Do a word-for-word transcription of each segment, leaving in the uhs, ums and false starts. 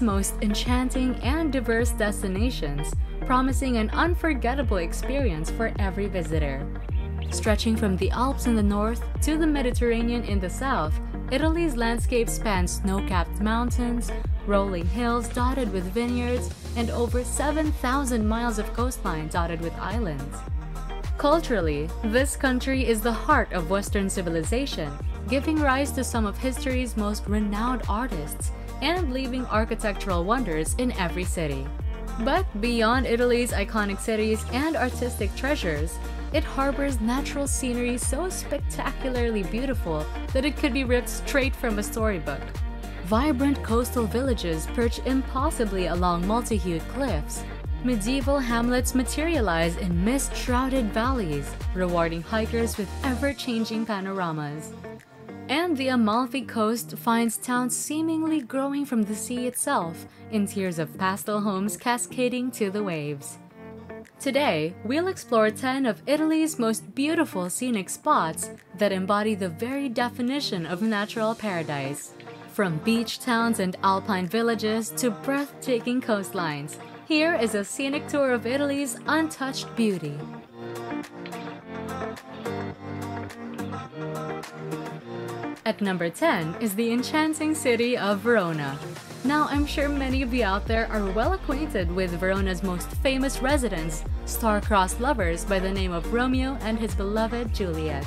Most enchanting and diverse destinations, promising an unforgettable experience for every visitor. Stretching from the Alps in the north to the Mediterranean in the south, Italy's landscape spans snow-capped mountains, rolling hills dotted with vineyards, and over seven thousand miles of coastline dotted with islands. Culturally, this country is the heart of Western civilization, giving rise to some of history's most renowned artists and leaving architectural wonders in every city. But beyond Italy's iconic cities and artistic treasures, it harbors natural scenery so spectacularly beautiful that it could be ripped straight from a storybook. Vibrant coastal villages perch impossibly along multi-hued cliffs. Medieval hamlets materialize in mist-shrouded valleys, rewarding hikers with ever-changing panoramas. And the Amalfi Coast finds towns seemingly growing from the sea itself, in tiers of pastel homes cascading to the waves. Today, we'll explore ten of Italy's most beautiful scenic spots that embody the very definition of natural paradise. From beach towns and alpine villages to breathtaking coastlines, here is a scenic tour of Italy's untouched beauty. At number ten is the enchanting city of Verona. Now, I'm sure many of you out there are well acquainted with Verona's most famous residents, star-crossed lovers by the name of Romeo and his beloved Juliet.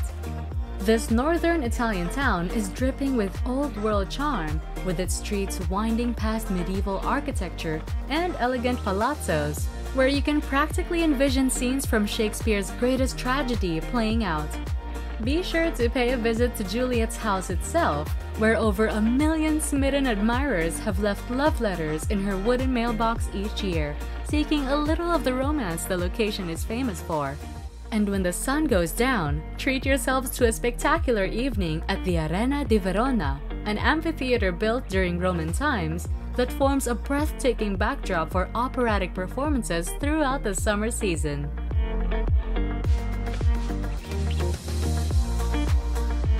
This northern Italian town is dripping with old-world charm, with its streets winding past medieval architecture and elegant palazzos, where you can practically envision scenes from Shakespeare's greatest tragedy playing out. Be sure to pay a visit to Juliet's house itself, where over a million smitten admirers have left love letters in her wooden mailbox each year, seeking a little of the romance the location is famous for. And when the sun goes down, treat yourselves to a spectacular evening at the Arena di Verona, an amphitheater built during Roman times that forms a breathtaking backdrop for operatic performances throughout the summer season.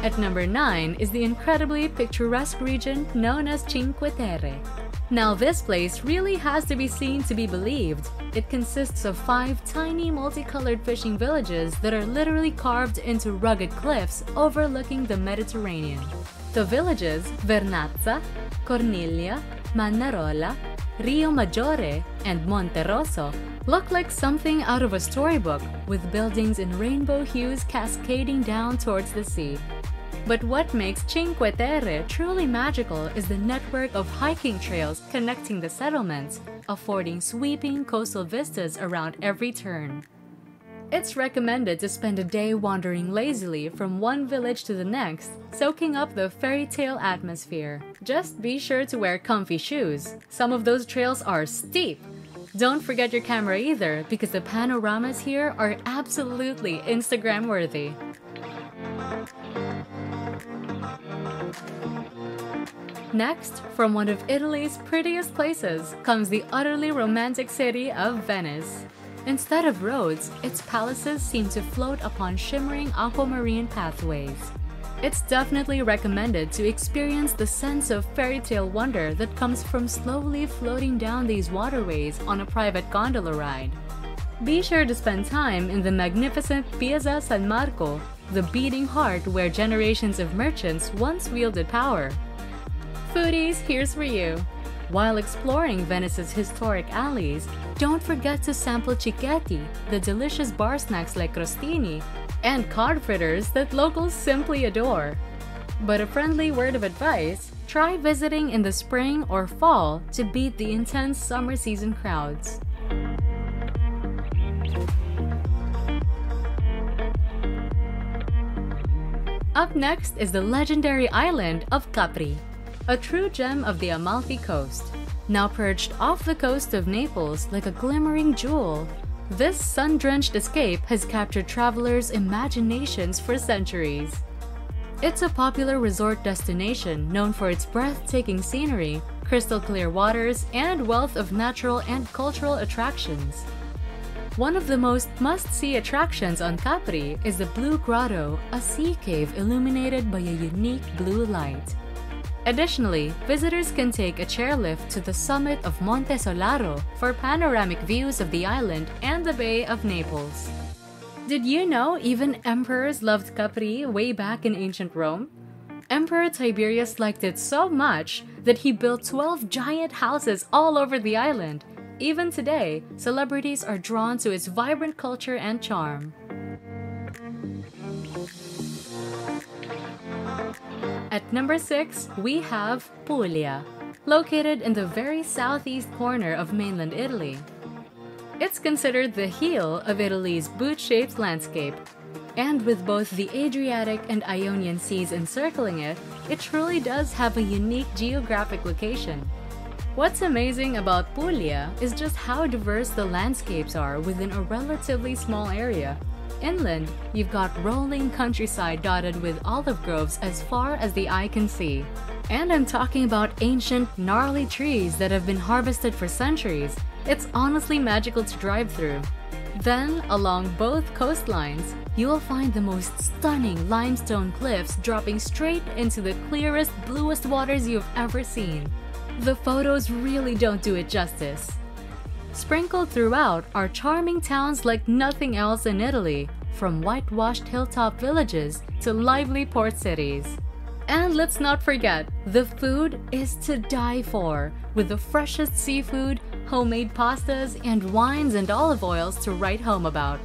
At number nine is the incredibly picturesque region known as Cinque Terre. Now, this place really has to be seen to be believed. It consists of five tiny multicolored fishing villages that are literally carved into rugged cliffs overlooking the Mediterranean. The villages Vernazza, Corniglia, Manarola, Rio Maggiore, and Monterosso look like something out of a storybook, with buildings in rainbow hues cascading down towards the sea. But what makes Cinque Terre truly magical is the network of hiking trails connecting the settlements, affording sweeping coastal vistas around every turn. It's recommended to spend a day wandering lazily from one village to the next, soaking up the fairy tale atmosphere. Just be sure to wear comfy shoes. Some of those trails are steep. Don't forget your camera either, because the panoramas here are absolutely Instagram-worthy. Next, from one of Italy's prettiest places, comes the utterly romantic city of Venice. Instead of roads, its palaces seem to float upon shimmering aquamarine pathways. It's definitely recommended to experience the sense of fairy tale wonder that comes from slowly floating down these waterways on a private gondola ride. Be sure to spend time in the magnificent Piazza San Marco, the beating heart where generations of merchants once wielded power. Foodies, here's for you! While exploring Venice's historic alleys, don't forget to sample Cicchetti, the delicious bar snacks like crostini, and cod fritters that locals simply adore. But a friendly word of advice, try visiting in the spring or fall to beat the intense summer season crowds. Up next is the legendary island of Capri, a true gem of the Amalfi Coast. Now perched off the coast of Naples like a glimmering jewel, this sun-drenched escape has captured travelers' imaginations for centuries. It's a popular resort destination known for its breathtaking scenery, crystal-clear waters, and wealth of natural and cultural attractions. One of the most must-see attractions on Capri is the Blue Grotto, a sea cave illuminated by a unique blue light. Additionally, visitors can take a chairlift to the summit of Monte Solaro for panoramic views of the island and the Bay of Naples. Did you know even emperors loved Capri way back in ancient Rome? Emperor Tiberius liked it so much that he built twelve giant houses all over the island. Even today, celebrities are drawn to its vibrant culture and charm. At number six, we have Puglia, located in the very southeast corner of mainland Italy. It's considered the heel of Italy's boot-shaped landscape, and with both the Adriatic and Ionian seas encircling it, it truly does have a unique geographic location. What's amazing about Puglia is just how diverse the landscapes are within a relatively small area. Inland, you've got rolling countryside dotted with olive groves as far as the eye can see. And I'm talking about ancient, gnarly trees that have been harvested for centuries. It's honestly magical to drive through. Then, along both coastlines, you'll find the most stunning limestone cliffs dropping straight into the clearest, bluest waters you've ever seen. The photos really don't do it justice. Sprinkled throughout are charming towns like nothing else in Italy, from whitewashed hilltop villages to lively port cities. And let's not forget, the food is to die for, with the freshest seafood, homemade pastas, and wines and olive oils to write home about.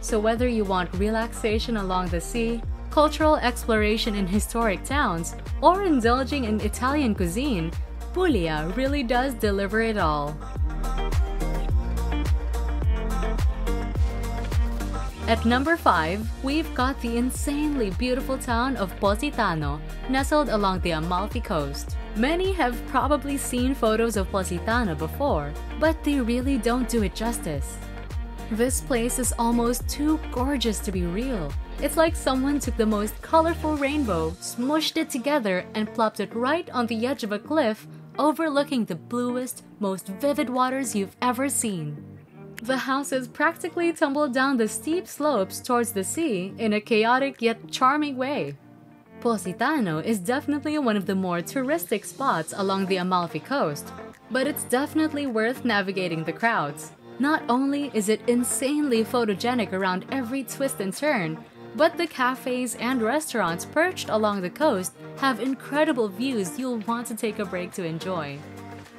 So whether you want relaxation along the sea, cultural exploration in historic towns, or indulging in Italian cuisine, Puglia really does deliver it all. At number five, we've got the insanely beautiful town of Positano, nestled along the Amalfi Coast. Many have probably seen photos of Positano before, but they really don't do it justice. This place is almost too gorgeous to be real. It's like someone took the most colorful rainbow, smushed it together, and plopped it right on the edge of a cliff, overlooking the bluest, most vivid waters you've ever seen. The houses practically tumble down the steep slopes towards the sea in a chaotic yet charming way. Positano is definitely one of the more touristic spots along the Amalfi Coast, but it's definitely worth navigating the crowds. Not only is it insanely photogenic around every twist and turn, but the cafes and restaurants perched along the coast have incredible views you'll want to take a break to enjoy.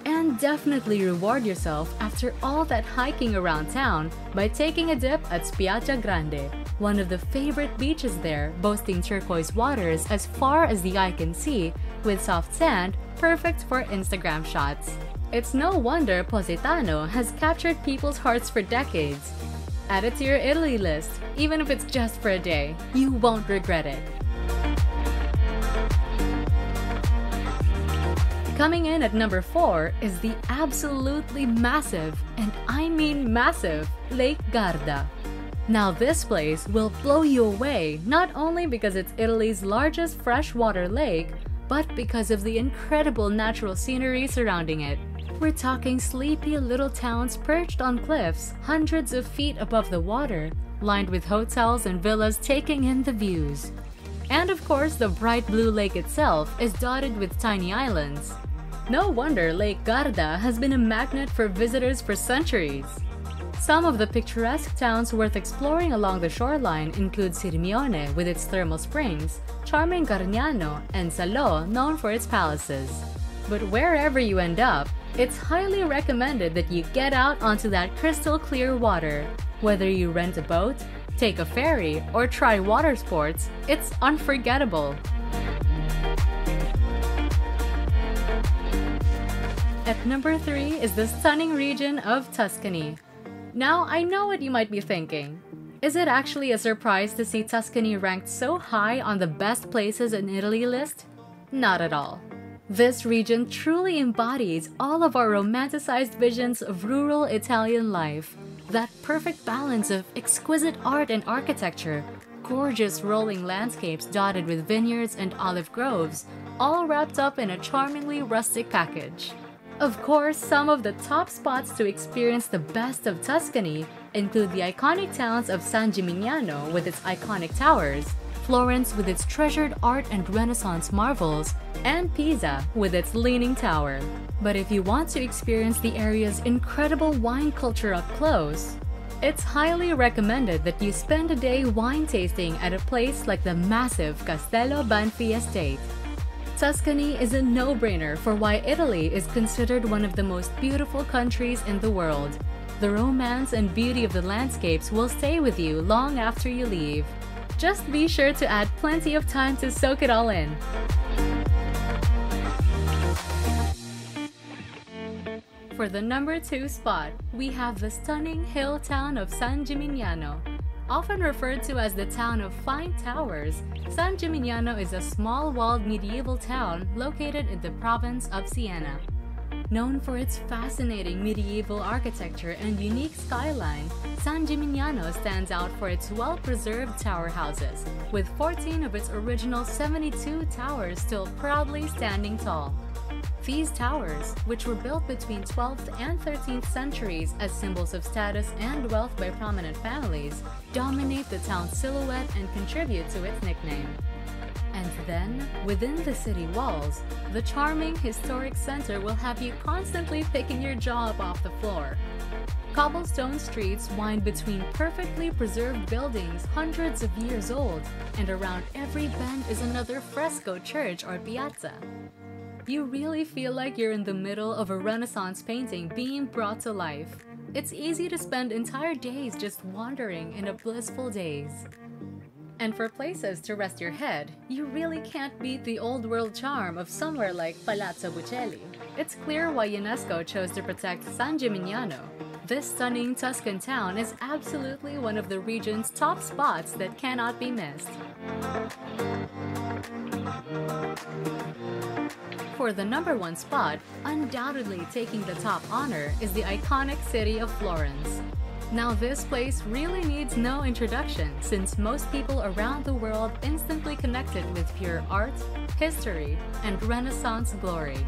And definitely reward yourself after all that hiking around town by taking a dip at Spiaggia Grande, one of the favorite beaches there, boasting turquoise waters as far as the eye can see, with soft sand perfect for Instagram shots. It's no wonder Positano has captured people's hearts for decades. Add it to your Italy list, even if it's just for a day. You won't regret it. Coming in at number four is the absolutely massive, and I mean massive, Lake Garda. Now this place will blow you away not only because it's Italy's largest freshwater lake, but because of the incredible natural scenery surrounding it. We're talking sleepy little towns perched on cliffs hundreds of feet above the water, lined with hotels and villas taking in the views. And of course, the bright blue lake itself is dotted with tiny islands. No wonder Lake Garda has been a magnet for visitors for centuries. Some of the picturesque towns worth exploring along the shoreline include Sirmione with its thermal springs, charming Gargnano, and Salò, known for its palaces. But wherever you end up, it's highly recommended that you get out onto that crystal clear water. Whether you rent a boat, take a ferry, or try water sports, it's unforgettable. At number three is the stunning region of Tuscany. Now I know what you might be thinking. Is it actually a surprise to see Tuscany ranked so high on the best places in Italy list? Not at all. This region truly embodies all of our romanticized visions of rural Italian life. That perfect balance of exquisite art and architecture, gorgeous rolling landscapes dotted with vineyards and olive groves, all wrapped up in a charmingly rustic package. Of course, some of the top spots to experience the best of Tuscany include the iconic towns of San Gimignano with its iconic towers, Florence with its treasured art and Renaissance marvels, and Pisa with its leaning tower. But if you want to experience the area's incredible wine culture up close, it's highly recommended that you spend a day wine tasting at a place like the massive Castello Banfi estate. Tuscany is a no-brainer for why Italy is considered one of the most beautiful countries in the world. The romance and beauty of the landscapes will stay with you long after you leave. Just be sure to add plenty of time to soak it all in. For the number two spot, we have the stunning hill town of San Gimignano. Often referred to as the town of fine towers, San Gimignano is a small-walled medieval town located in the province of Siena. Known for its fascinating medieval architecture and unique skyline, San Gimignano stands out for its well-preserved tower houses, with fourteen of its original seventy-two towers still proudly standing tall. These towers, which were built between twelfth and thirteenth centuries as symbols of status and wealth by prominent families, dominate the town's silhouette and contribute to its nickname. And then, within the city walls, the charming historic center will have you constantly picking your jaw up off the floor. Cobblestone streets wind between perfectly preserved buildings hundreds of years old, and around every bend is another fresco church or piazza. You really feel like you're in the middle of a Renaissance painting being brought to life. It's easy to spend entire days just wandering in a blissful daze. And for places to rest your head, you really can't beat the old-world charm of somewhere like Palazzo Buccelli. It's clear why UNESCO chose to protect San Gimignano. This stunning Tuscan town is absolutely one of the region's top spots that cannot be missed. For the number one spot, undoubtedly taking the top honor is the iconic city of Florence. Now this place really needs no introduction, since most people around the world instantly connected with pure art, history, and Renaissance glory.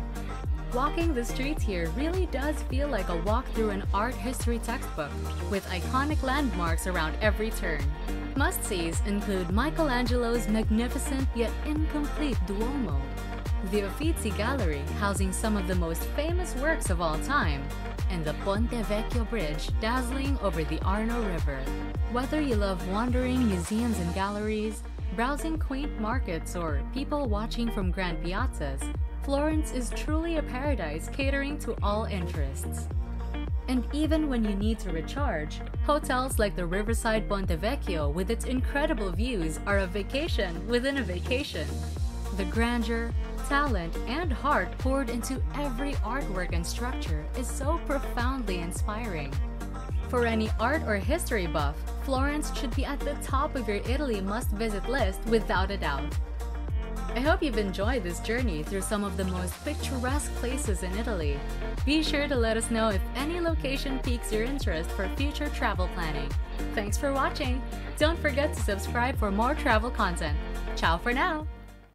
Walking the streets here really does feel like a walk through an art history textbook, with iconic landmarks around every turn. Must-sees include Michelangelo's magnificent yet incomplete Duomo, the Uffizi Gallery housing some of the most famous works of all time, and the Ponte Vecchio Bridge dazzling over the Arno River. Whether you love wandering museums and galleries, browsing quaint markets, or people watching from grand piazzas, Florence is truly a paradise catering to all interests. And even when you need to recharge, hotels like the riverside Ponte Vecchio with its incredible views are a vacation within a vacation. The grandeur, talent, and heart poured into every artwork and structure is so profoundly inspiring. For any art or history buff, Florence should be at the top of your Italy must-visit list without a doubt. I hope you've enjoyed this journey through some of the most picturesque places in Italy. Be sure to let us know if any location piques your interest for future travel planning. Thanks for watching! Don't forget to subscribe for more travel content. Ciao for now!